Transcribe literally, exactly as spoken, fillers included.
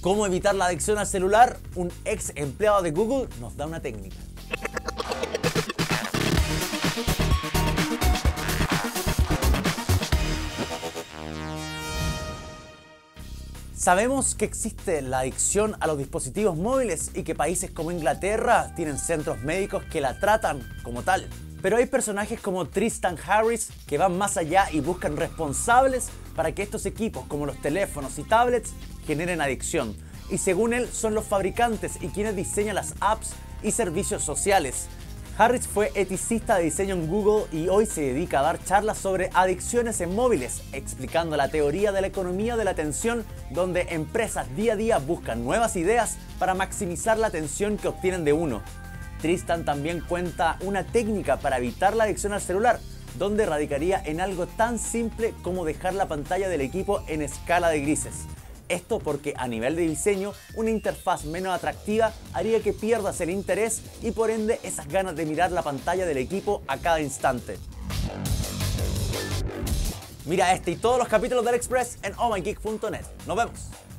¿Cómo evitar la adicción al celular? Un ex empleado de Google nos da una técnica. Sabemos que existe la adicción a los dispositivos móviles y que países como Inglaterra tienen centros médicos que la tratan como tal. Pero hay personajes como Tristan Harris que van más allá y buscan responsables para que estos equipos, como los teléfonos y tablets, generen adicción. Y según él, son los fabricantes y quienes diseñan las apps y servicios sociales. Harris fue eticista de diseño en Google y hoy se dedica a dar charlas sobre adicciones en móviles, explicando la teoría de la economía de la atención, donde empresas día a día buscan nuevas ideas para maximizar la atención que obtienen de uno. Tristan también cuenta una técnica para evitar la adicción al celular, donde radicaría en algo tan simple como dejar la pantalla del equipo en escala de grises. Esto porque a nivel de diseño, una interfaz menos atractiva haría que pierdas el interés y por ende esas ganas de mirar la pantalla del equipo a cada instante. Mira este y todos los capítulos del Express en oh my geek punto net. ¡Nos vemos!